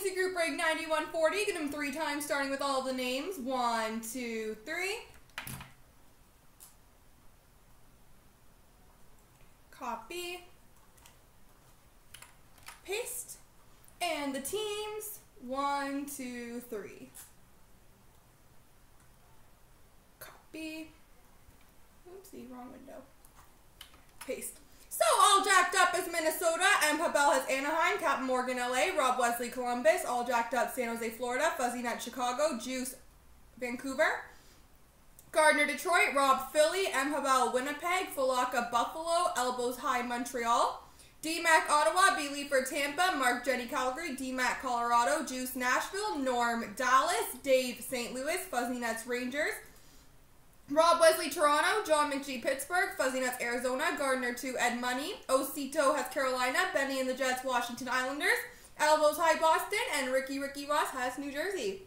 Agency Group Break 9140. Get them three times, starting with all the names. 1, 2, 3. Copy. Paste. And the teams. 1, 2, 3. Copy. Oopsie, wrong window. Paste. So all jacked up is Minnesota, M. Pavel has Anaheim, Captain Morgan, LA, Rob Wesley, Columbus, all jacked up San Jose, Florida, Fuzzy Nut, Chicago, Juice, Vancouver, Gardner, Detroit, Rob, Philly, M. Pavel, Winnipeg, Falaka, Buffalo, Elbows High, Montreal, D-Mac, Ottawa, B. Leaper, Tampa, Mark, Jenny, Calgary, D-Mac, Colorado, Juice, Nashville, Norm, Dallas, Dave, St. Louis, Fuzzy Nuts, Rangers, Rob Wesley, Toronto, John McGee, Pittsburgh, Fuzzy Nuts, Arizona, Gardner 2, Ed Money, Osito has Carolina, Benny and the Jets, Washington Islanders, Elbows High, Boston, and Ricky Ross has New Jersey.